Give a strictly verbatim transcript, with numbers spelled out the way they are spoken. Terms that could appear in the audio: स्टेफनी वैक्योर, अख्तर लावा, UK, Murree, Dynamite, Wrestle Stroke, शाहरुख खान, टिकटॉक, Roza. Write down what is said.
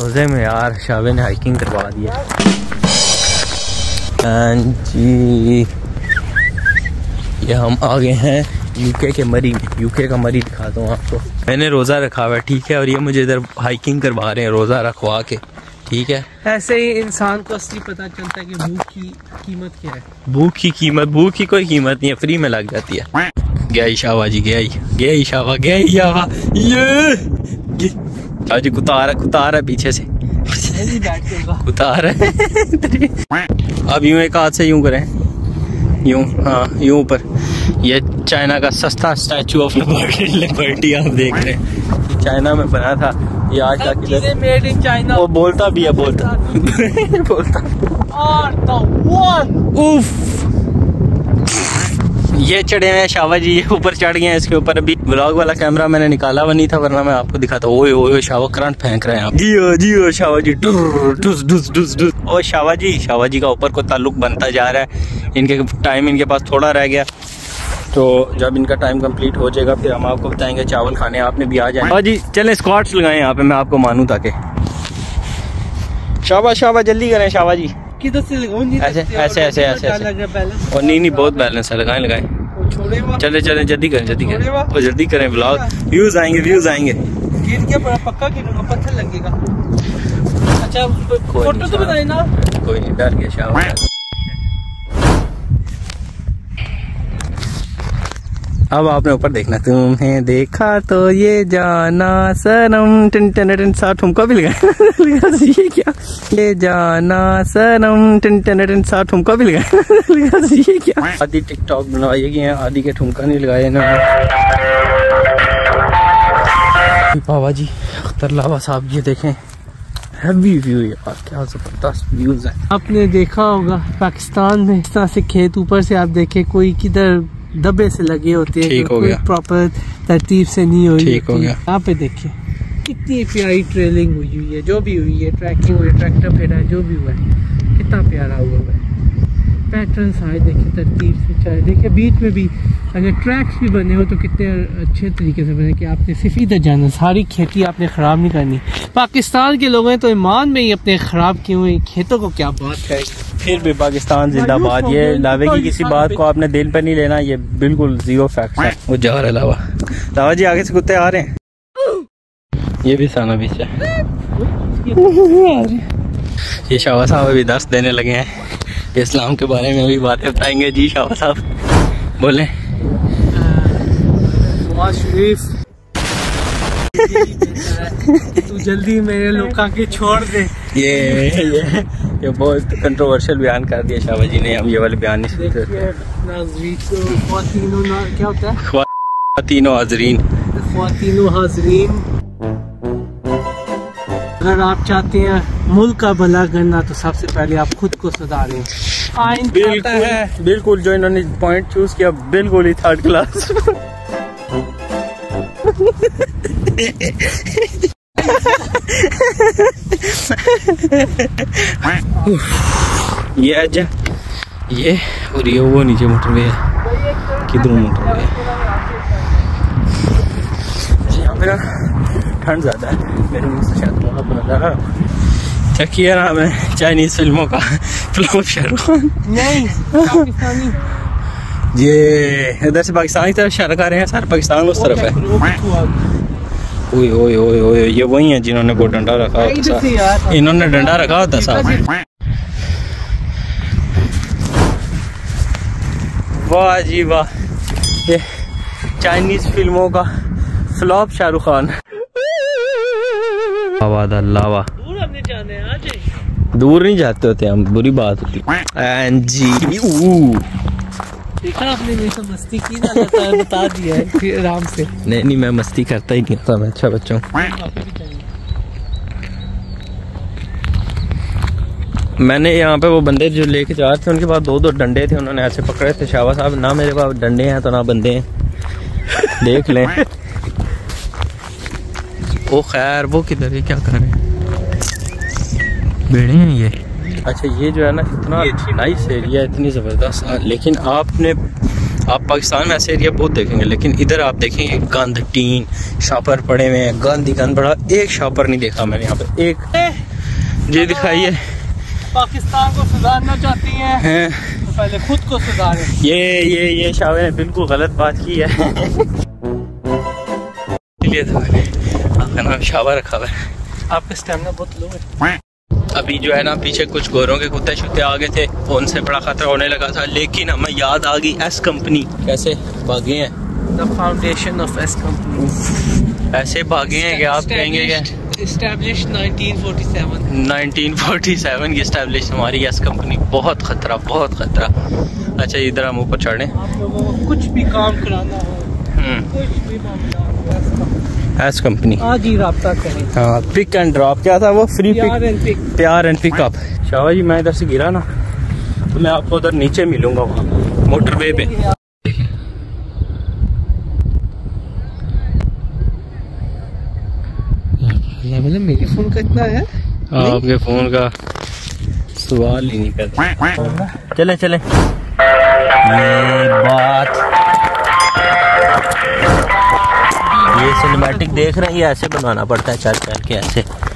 रोज़े में यार शावे ने हाइकिंग करवा दी है जी। ये हम आ गए हैं यूके के मरी में। यूके का मरी दिखाता हूँ आपको। मैंने रोज़ा रखा हुआ है, ठीक है, और ये मुझे इधर हाइकिंग करवा रहे हैं रोज़ा रखवा के, ठीक है। ऐसे ही इंसान को असली पता चलता है कि भूख की कीमत क्या है। भूख की कीमत, भूख की कोई कीमत नहीं है, फ्री में लग जाती है। गया इशावा जी, गया गया इशावा, गया इशावा। ये जी कुतारा कुतारा पीछे से कुतारा। अब यूं एक हाथ से यूं करें, यूं, हाँ यूं ऊपर। ये चाइना का सस्ता स्टैचू ऑफ लिबर्टी आप देख रहे हैं, चाइना में बना था ये। आज तक मेड इन चाइना वो बोलता भी है, बोलता बोलता ये चढ़े हैं शावा जी, ये ऊपर चढ़ गए हैं इसके ऊपर। अभी ब्लॉग वाला कैमरा मैंने निकाला हुआ नहीं था, वरना मैं आपको दिखाता। ओए ओए शावा करंट फेंक रहे हैं आप। जी ओ जी ओ शावा जी, डुस डुस डुस डुस। ओ शावा जी, शावा जी का ऊपर को ताल्लुक बनता जा रहा है। इनके टाइम इनके पास थोड़ा रह गया, तो जब इनका टाइम कंप्लीट हो जाएगा फिर हम आपको बताएंगे। चावल खाने आपने भी आ जाए जी। चले स्क्वाट्स लगाए यहाँ पे, मैं आपको मानूँ ताकि। शावा शावा जल्दी करें शावा जी। किधर से लगाऊं? ऐसे ऐसे ऐसे ऐसे। और नहीं नहीं बहुत बैलेंस है, लगाएं लगाएं। चले चले जल्दी करें जल्दी करें और जल्दी करें, ब्लॉग व्यूज आएंगे व्यूज आएंगे। गिर के बड़ा पक्का गिरूंगा, पत्थर लगेगा। अच्छा फोटो तो बनाए ना। कोई नहीं, डर गया शावा। अब आपने ऊपर देखना, तुम्हें देखा तो ये जाना सनम टिन टिन टिन। साथ ठुमका भी लगाया, ये क्या? ये जाना सनम टिन टिन टिन। साथ ठुमका भी लगाया, ये क्या? आधी टिकटॉक बनाई गई है, आधी के ठुमका नहीं लगाए ना। बाबा जी अख्तर लावा साहब, ये देखें हैवी व्यू यार, क्या जबरदस्त व्यूज है। आपने देखा होगा पाकिस्तान में इस तरह से खेत ऊपर से आप देखें, कोई किधर दबे से लगे होते हैं, तो कोई प्रॉपर तरतीब से नहीं हुई। यहाँ पे देखिए कितनी प्यारी ट्रेलिंग हुई हुई है, जो भी हुई है, ट्रैकिंग हुई, ट्रैक्टर फिरा है, जो भी हुआ है, कितना प्यारा हुआ है। पैटर्न सारे देखे तरतीब से चले, देखिए बीच में भी अगर ट्रैक्स भी बने हो तो कितने अच्छे तरीके से बने कि आपने सिर्फ इधर जाना, सारी खेती आपने ख़राब नहीं करनी। पाकिस्तान के लोगों ने तो ईमान में ही अपने ख़राब किए हुए खेतों को क्या बात करें। फिर भी पाकिस्तान जिंदाबाद। ये लावे की किसी बात को आपने दिल पर नहीं लेना, ये बिल्कुल जीरो फैक्ट है। वो जा रहा है लावा, लावा जी आगे से कुत्ते आ रहे हैं। ये भी साना बीच है। ये शावा साहब अभी दस देने लगे हैं, इस्लाम के बारे में भी बातें बताएंगे जी। शावा साहब बोले तू जल्दी मेरे लोगों के छोड़ दे। ये ये ये बहुत कंट्रोवर्शियल बयान कर दिया शावा जी ने। हम ये वाले बयान नहीं सुनते। क्या होता है ख्वातीनो हाजरीन, ख्वातीनो हाजरीन। अगर आप चाहते हैं मुल्क का भला करना तो सबसे पहले आप खुद को सुधारें। बिल्कुल है, बिल्कुल जो इन्होंने पॉइंट चूज किया बिल्कुल ही थर्ड क्लास। ये अच्छा ये और ये वो नीचे मोटर वे है, किधर मोटर वे है। यहाँ पे ना ठंड ज़्यादा है, मेरे मुँह से शायद वहाँ बना रहा चकिया नाम है चाइनीज फिल्मों का फिल्म शाहरुख नहीं पाकिस्तानी। ये इधर से पाकिस्तानी तरफ शाहरुख आ रहे हैं, सारे पाकिस्तान उस तरफ है। ओए ओए ओए ओए ये वही है जिन्होंने को डंडा रखा होता था, इन्होंने डंडा रखा होता साहब। वाह जी वाह, ये चाइनीज फिल्मों का फ्लॉप शाहरुख खान। लावा दूर नहीं जाते होते हम, बुरी बात होती। देखा आपने मेरे मस्ती की ना, बता दिया है फिर आराम से। नहीं नहीं मैं मस्ती करता ही नहीं था, मैं अच्छा बच्चा हूँ। मैंने यहाँ पे वो बंदे जो लेके जा रहे थे उनके पास दो दो डंडे थे, उन्होंने ऐसे पकड़े थे। शावा साहब ना मेरे पास डंडे हैं तो ना बंदे हैं। देख लें वो, खैर वो किधर है, क्या कर रहे हैं? भेड़े हैं ये। अच्छा ये जो है ना इतना नाइस एरिया, इतनी ज़बरदस्त, लेकिन आपने आप पाकिस्तान में ऐसे एरिया बहुत देखेंगे, लेकिन इधर आप देखेंगे गंद, टीन, शापर पड़े हुए हैं, गंद ही गंद पड़ा। एक शापर नहीं देखा मैंने यहाँ पे। एक जी दिखाइए। पाकिस्तान को सुधारना चाहती हैं, है? तो पहले खुद को सुधारें। ये ये ये शावर ने बिल्कुल गलत बात की है। इसलिए तो मैंने आपका नाम शावर रखा हुआ है। आपका स्टैमिना बहुत लो है। अभी जो है ना पीछे कुछ गोरों के कुत्ते शुत्ते आ गए थे, उनसे बड़ा खतरा होने लगा था, लेकिन हमें याद आ गई एस कंपनी। कैसे भागे हैं, the foundation of S company. ऐसे भागे हैं कि आप कहेंगे नाइनटीन फोर्टी सेवन की स्टैब्लिश हमारी एस कंपनी। बहुत खतरा, बहुत खतरा। अच्छा इधर हम ऊपर चढ़े। कुछ भी काम कराना हो, कुछ भी एस कंपनी आज ही रब्ता करें। हाँ, पिक एंड ड्रॉप क्या था वो, फ्री पिक, प्यार एंड पिकअप। शाह जी मैं इधर से गिरा ना तो मैं आपको उधर नीचे मिलूंगा, वहाँ मोटरवे पे। मतलब मेरे फोन का इतना है, आपके फोन का सवाल ही नहीं करता। चले चले ये बात, ये सिनेमैटिक देख रहे हैं, ये ऐसे बनाना पड़ता है चल चल के ऐसे।